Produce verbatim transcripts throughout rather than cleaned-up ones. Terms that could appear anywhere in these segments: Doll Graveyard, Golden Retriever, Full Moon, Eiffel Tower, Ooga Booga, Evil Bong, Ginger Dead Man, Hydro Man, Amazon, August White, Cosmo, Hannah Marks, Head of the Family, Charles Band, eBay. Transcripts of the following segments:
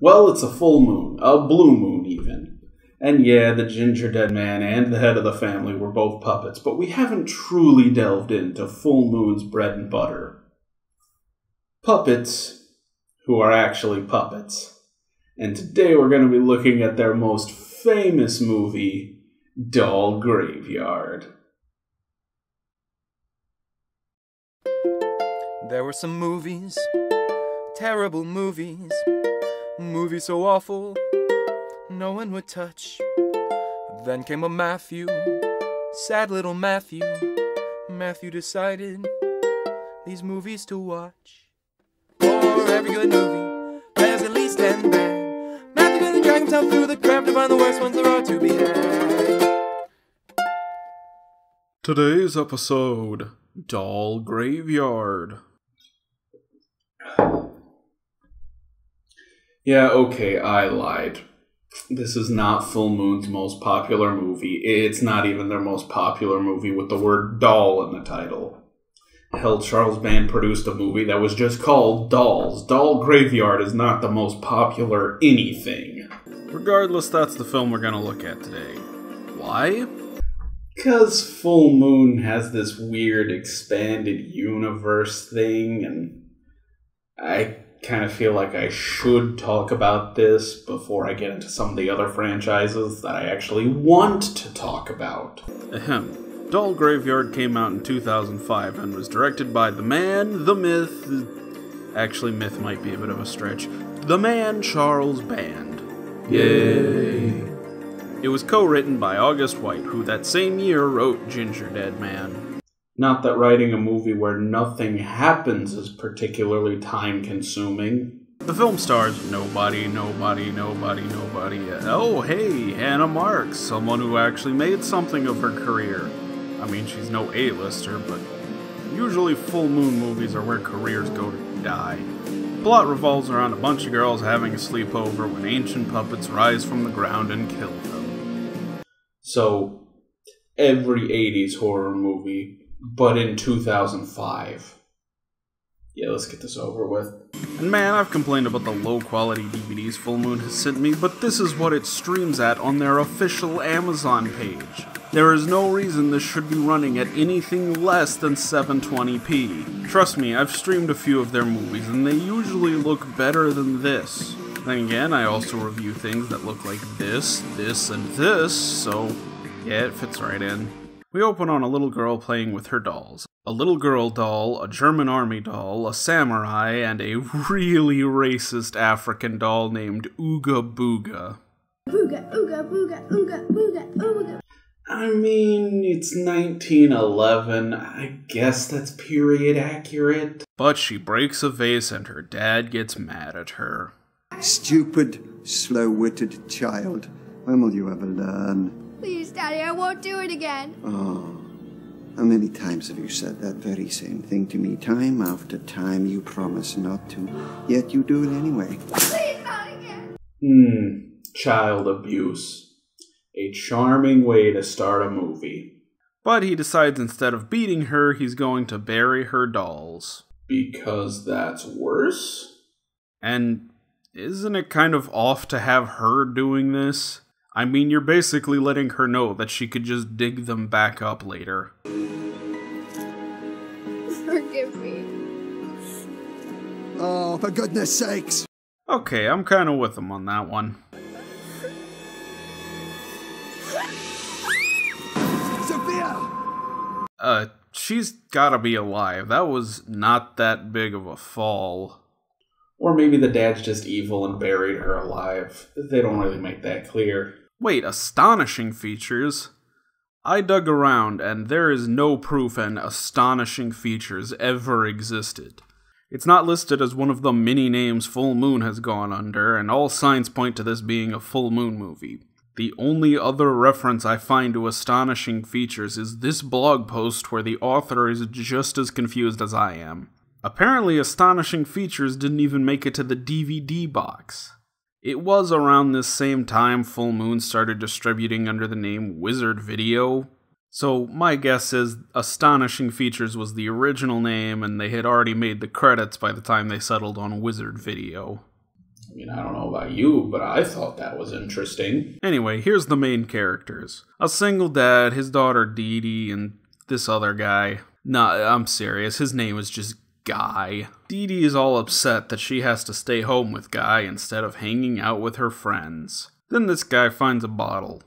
Well, it's a full moon, a blue moon even. And yeah, the Ginger Dead Man and the Head of the Family were both puppets, but we haven't truly delved into Full Moon's bread and butter. Puppets who are actually puppets. And today we're going to be looking at their most famous movie, Doll Graveyard. There were some movies, terrible movies, movies so awful, no one would touch. Then came a Matthew, sad little Matthew. Matthew decided these movies to watch. For every good movie, there's at least ten bad. Matthew doesn't drag himself through the crap to find the worst ones there are to be had. Today's episode, Doll Graveyard. Yeah, okay, I lied. This is not Full Moon's most popular movie. It's not even their most popular movie with the word doll in the title. Hell, Charles Band produced a movie that was just called Dolls. Doll Graveyard is not the most popular anything. Regardless, that's the film we're gonna look at today. Why? Because Full Moon has this weird expanded universe thing, and I kind of feel like I should talk about this before I get into some of the other franchises that I actually want to talk about. Ahem. Doll Graveyard came out in two thousand five and was directed by the man, the myth... Actually, myth might be a bit of a stretch. The man, Charles Band. Yay! It was co-written by August White, who that same year wrote Ginger Dead Man. Not that writing a movie where nothing happens is particularly time-consuming. The film stars nobody, nobody, nobody, nobody. Oh, hey, Hannah Marks, someone who actually made something of her career. I mean, she's no A-lister, but usually Full Moon movies are where careers go to die. The plot revolves around a bunch of girls having a sleepover when ancient puppets rise from the ground and kill them. So, every eighties horror movie... but in two thousand five. Yeah, let's get this over with. And man, I've complained about the low-quality D V Ds Full Moon has sent me, but this is what it streams at on their official Amazon page. There is no reason this should be running at anything less than seven twenty p. Trust me, I've streamed a few of their movies, and they usually look better than this. Then again, I also review things that look like this, this, and this, so yeah, it fits right in. We open on a little girl playing with her dolls. A little girl doll, a German army doll, a samurai, and a really racist African doll named Ooga Booga. Ooga, Ooga, Booga, Ooga, Booga, Ooga. I mean, it's nineteen eleven. I guess that's period accurate. But she breaks a vase and her dad gets mad at her. Stupid, slow-witted child. When will you ever learn? Please, Daddy, I won't do it again. Oh, how many times have you said that very same thing to me? Time after time, you promise not to, yet you do it anyway. Please, not again. Hmm, child abuse. A charming way to start a movie. But he decides instead of beating her, he's going to bury her dolls. Because that's worse? And isn't it kind of off to have her doing this? I mean, you're basically letting her know that she could just dig them back up later. Forgive me. Oh, for goodness sakes! Okay, I'm kinda with them on that one. Sophia! Uh, she's gotta be alive. That was not that big of a fall. Or maybe the dad's just evil and buried her alive. They don't really make that clear. Wait, astonishing features? I dug around, and there is no proof an astonishing features ever existed. It's not listed as one of the many names Full Moon has gone under, and all signs point to this being a Full Moon movie. The only other reference I find to astonishing features is this blog post where the author is just as confused as I am. Apparently, astonishing features didn't even make it to the D V D box. It was around this same time Full Moon started distributing under the name Wizard Video, so my guess is Astonishing Features was the original name and they had already made the credits by the time they settled on Wizard Video. I mean, I don't know about you, but I thought that was interesting. Anyway, here's the main characters. A single dad, his daughter Dee Dee, and this other guy. Nah, I'm serious. His name is just Guy. Dee Dee is all upset that she has to stay home with Guy instead of hanging out with her friends. Then this guy finds a bottle.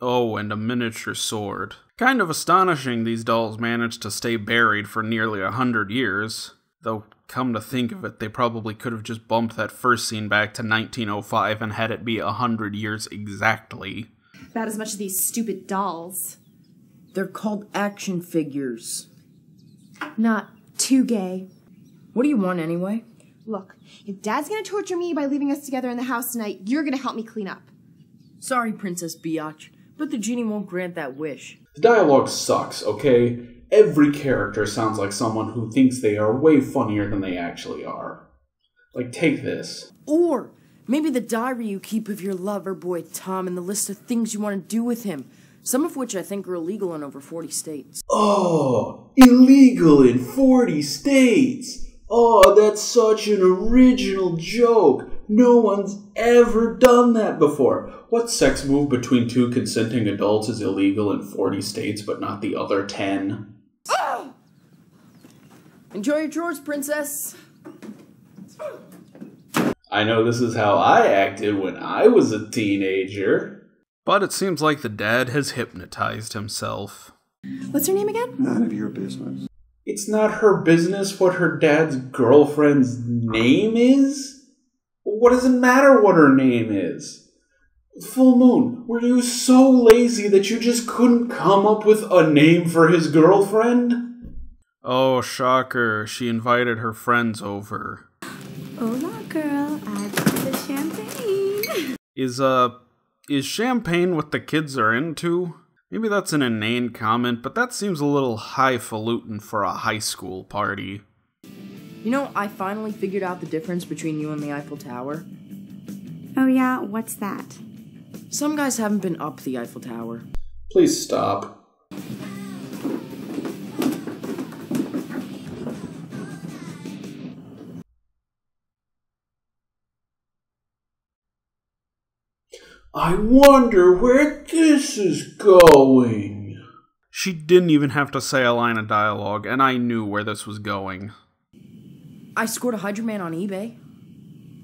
Oh, and a miniature sword. Kind of astonishing these dolls managed to stay buried for nearly a hundred years. Though, come to think of it, they probably could have just bumped that first scene back to nineteen oh five and had it be a hundred years exactly. About as much as these stupid dolls. They're called action figures. Not too gay. What do you want anyway? Look, if Dad's gonna torture me by leaving us together in the house tonight, you're gonna help me clean up. Sorry, Princess Biatch, but the genie won't grant that wish. The dialogue sucks, okay? Every character sounds like someone who thinks they are way funnier than they actually are. Like, take this. Or maybe the diary you keep of your lover boy Tom and the list of things you want to do with him, some of which I think are illegal in over forty states. Oh, illegal in forty states! Oh, that's such an original joke! No one's ever done that before. What sex move between two consenting adults is illegal in forty states but not the other ten? Oh! Enjoy your chores, princess. I know this is how I acted when I was a teenager. But it seems like the dad has hypnotized himself. What's her name again? None of your business. It's not her business what her dad's girlfriend's name is? What does it matter what her name is? Full Moon, were you so lazy that you just couldn't come up with a name for his girlfriend? Oh, shocker. She invited her friends over. Hola, girl. I brought the champagne. Is, uh, is champagne what the kids are into? Maybe that's an inane comment, but that seems a little highfalutin for a high school party. You know, I finally figured out the difference between you and the Eiffel Tower. Oh yeah? What's that? Some guys haven't been up the Eiffel Tower. Please stop. I wonder where this is going. She didn't even have to say a line of dialogue, and I knew where this was going. I scored a Hydro Man on eBay.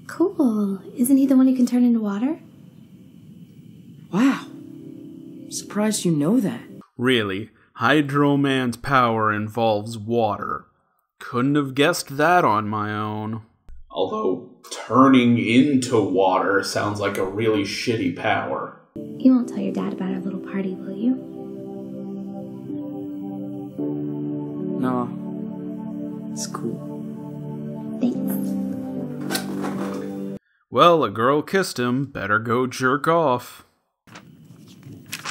Cool. Isn't he the one who can turn into water? Wow. I'm surprised you know that. Really, Hydro Man's power involves water. Couldn't have guessed that on my own. Although, turning into water sounds like a really shitty power. You won't tell your dad about our little party, will you? No. It's cool. Thanks. Well, a girl kissed him. Better go jerk off.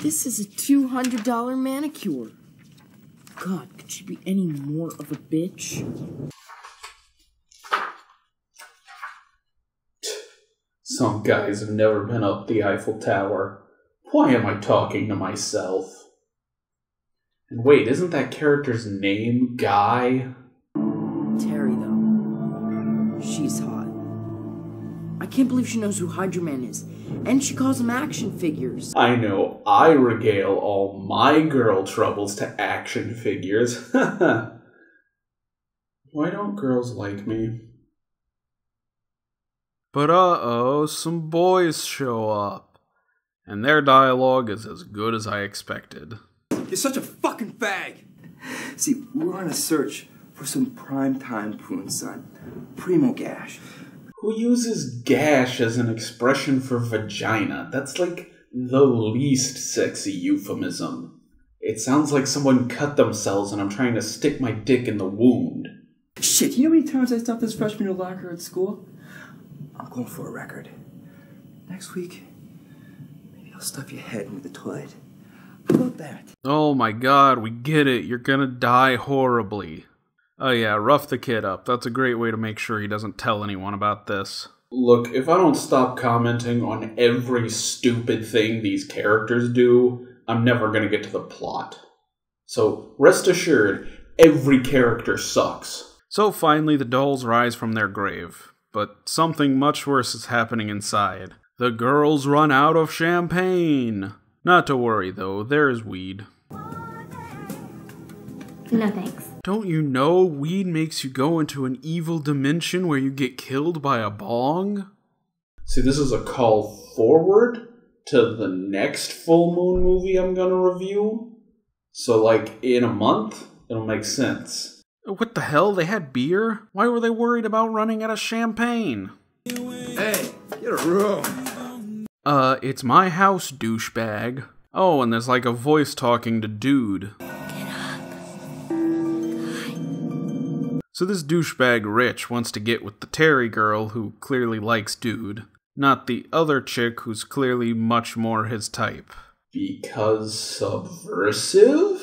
This is a two hundred dollar manicure. God, could she be any more of a bitch? Some guys have never been up the Eiffel Tower. Why am I talking to myself? And wait, isn't that character's name Guy? Terry, though. She's hot. I can't believe she knows who Hydro Man is. And she calls him action figures. I know. I regale all my girl troubles to action figures. Why don't girls like me? But uh-oh, some boys show up. And their dialogue is as good as I expected. You're such a fucking fag! See, we're on a search for some prime-time poon, son. Primo Gash. Who uses gash as an expression for vagina? That's like the least sexy euphemism. It sounds like someone cut themselves and I'm trying to stick my dick in the wound. Shit, you know how many times I stuffed this freshman in the locker at school? I'm going for a record. Next week, maybe I'll stuff your head into the toilet. How about that? Oh my god, we get it. You're gonna die horribly. Oh yeah, rough the kid up. That's a great way to make sure he doesn't tell anyone about this. Look, if I don't stop commenting on every stupid thing these characters do, I'm never gonna get to the plot. So, rest assured, every character sucks. So finally, the dolls rise from their grave. But something much worse is happening inside. The girls run out of champagne. Not to worry though, there is weed. No thanks. Don't you know weed makes you go into an evil dimension where you get killed by a bong? See, this is a call forward to the next Full Moon movie I'm gonna review. So like, in a month, it'll make sense. What the hell? They had beer? Why were they worried about running out of champagne? Hey, get a room. Uh, it's my house, douchebag. Oh, and there's like a voice talking to dude. So this douchebag Rich wants to get with the Terry girl who clearly likes dude, not the other chick who's clearly much more his type. Because subversive?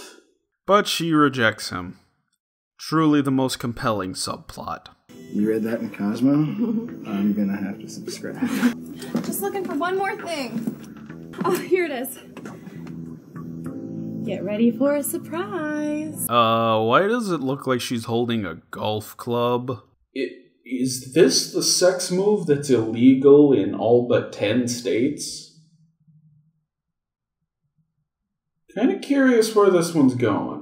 But she rejects him. Truly the most compelling subplot. You read that in Cosmo? I'm gonna have to subscribe. Just looking for one more thing. Oh, here it is. Get ready for a surprise. Uh, why does it look like she's holding a golf club? It, is this the sex move that's illegal in all but ten states? Kinda curious where this one's going.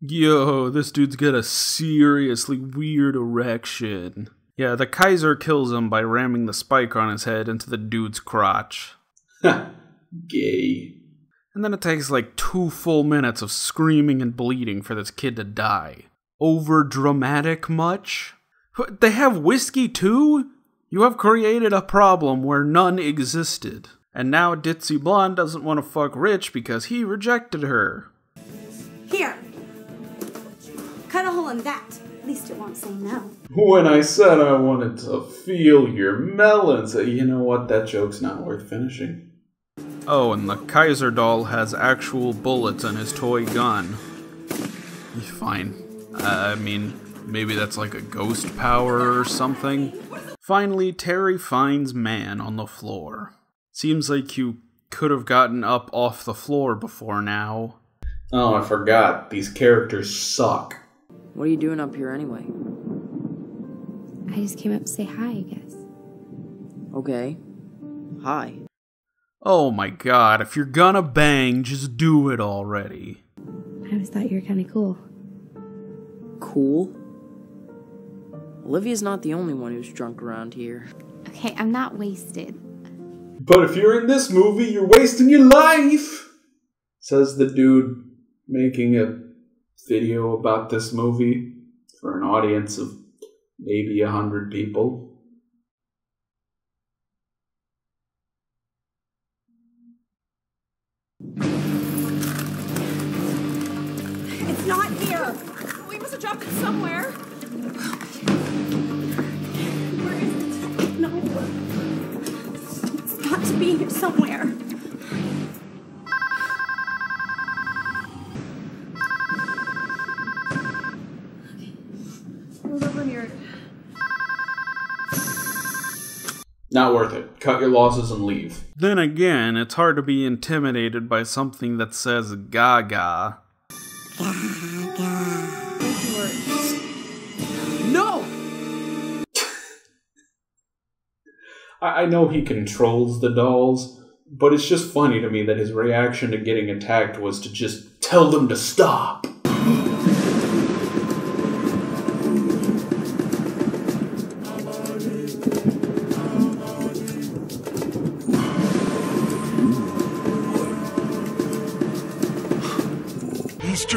Yo, this dude's got a seriously weird erection. Yeah, the Kaiser kills him by ramming the spike on his head into the dude's crotch. Ha, gay. And then it takes like two full minutes of screaming and bleeding for this kid to die. Over dramatic much? They have whiskey too? You have created a problem where none existed. And now Ditzy Blonde doesn't want to fuck Rich because he rejected her. Here. Cut a hole in that. At least it won't say no. When I said I wanted to feel your melons, you know what? That joke's not worth finishing. Oh, and the Kaiser doll has actual bullets in his toy gun. Fine. I mean, maybe that's like a ghost power or something. Finally, Terry finds man on the floor. Seems like you could have gotten up off the floor before now. Oh, I forgot. These characters suck. What are you doing up here anyway? I just came up to say hi, I guess. Okay. Hi. Oh my god, if you're gonna bang, just do it already. I always thought you were kinda cool. Cool? Olivia's not the only one who's drunk around here. Okay, I'm not wasted. But if you're in this movie, you're wasting your life! Says the dude making a video about this movie for an audience of maybe a hundred people. Not here! We must have dropped it somewhere! Where is it? No! It's got to be here somewhere! Okay. Move over here. Not worth it. Cut your losses and leave. Then again, it's hard to be intimidated by something that says gaga. No! I know he controls the dolls, but it's just funny to me that his reaction to getting attacked was to just tell them to stop.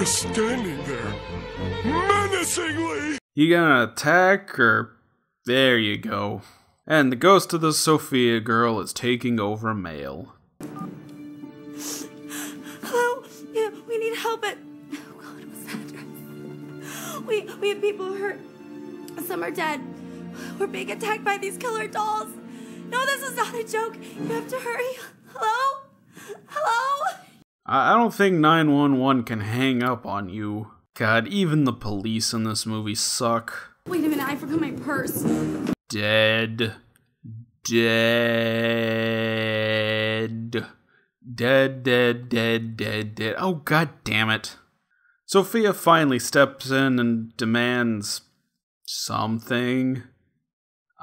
Standing there, menacingly! You gonna attack, or... There you go. And the ghost of the Sophia girl is taking over Mail. Hello? Yeah, we need help at... Oh god, what's that address? We, we have people hurt. Some are dead. We're being attacked by these killer dolls. No, this is not a joke. You have to hurry. Hello? Hello? I don't think nine one one can hang up on you. God, even the police in this movie suck. Wait a minute, I forgot my purse. Dead. Dead. Dead, dead, dead, dead, dead. Oh, god damn it. Sophia finally steps in and demands something.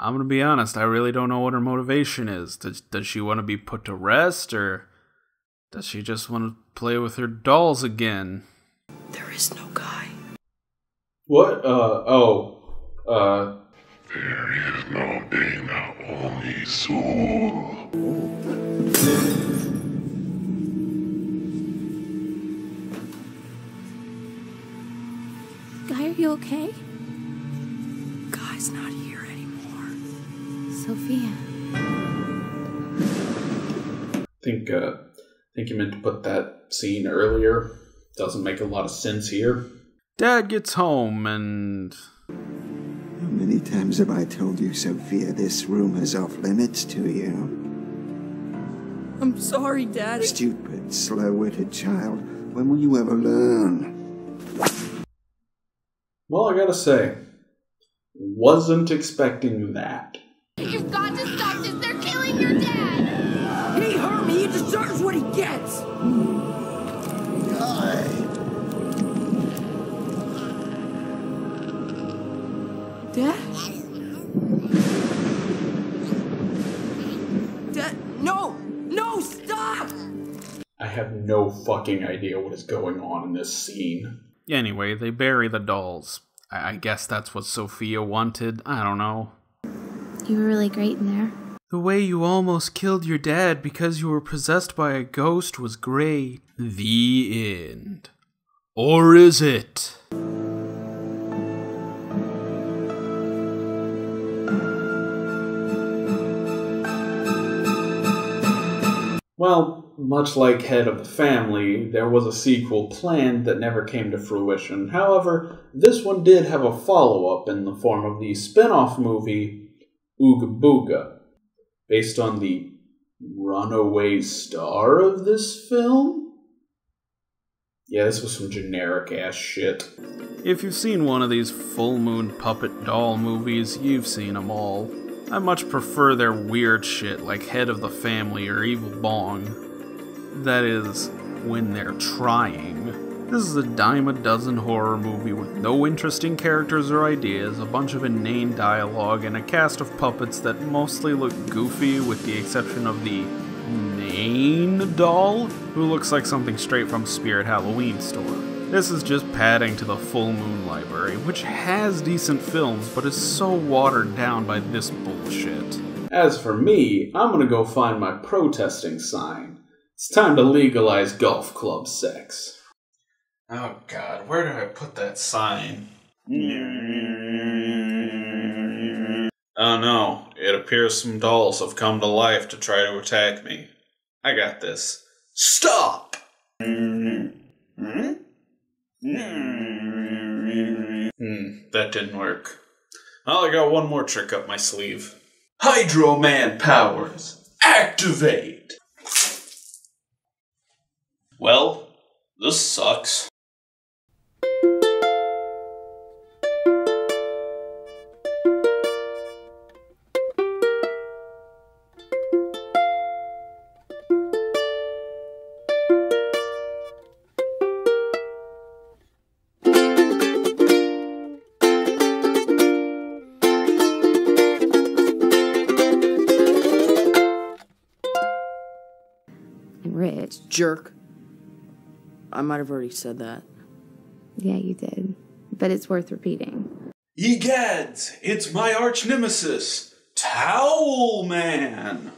I'm going to be honest, I really don't know what her motivation is. Does, does she want to be put to rest, or does she just want to play with her dolls again? There is no guy. What? Uh, oh. Uh. There is no Dana, only soul. Guy, are you okay? Guy's not here anymore. Sophia. I think, uh, I think you meant to put that scene earlier. Doesn't make a lot of sense here. Dad gets home and... How many times have I told you, Sophia, this room is off limits to you? I'm sorry, Dad. Stupid, slow-witted child. When will you ever learn? Well, I gotta say, wasn't expecting that. You've got to stop this! They're killing your dad! He hurt me! He deserves what he gets! Dad? Dad? No! No! Stop! I have no fucking idea what is going on in this scene. Anyway, they bury the dolls. I, I guess that's what Sophia wanted. I don't know. You were really great in there. The way you almost killed your dad because you were possessed by a ghost was great. The end. Or is it? Well, much like Head of the Family, there was a sequel planned that never came to fruition. However, this one did have a follow-up in the form of the spin-off movie, Ooga Booga, based on the runaway star of this film? Yeah, this was some generic-ass shit. If you've seen one of these Full Moon puppet doll movies, you've seen them all. I much prefer their weird shit like Head of the Family or Evil Bong. That is, when they're trying. This is a dime a dozen horror movie with no interesting characters or ideas, a bunch of inane dialogue, and a cast of puppets that mostly look goofy with the exception of the main doll, who looks like something straight from Spirit Halloween Store. This is just padding to the Full Moon library, which has decent films, but is so watered down by this bullshit. As for me, I'm gonna go find my protesting sign. It's time to legalize golf club sex. Oh god, where did I put that sign? Oh no, it appears some dolls have come to life to try to attack me. I got this. Stop! Hmm, that didn't work. Well, I got one more trick up my sleeve. Hydro Man powers! Activate! Well, this sucks. Jerk. I might have already said that. Yeah, you did. But it's worth repeating. Egads! It's my arch nemesis, Towel Man!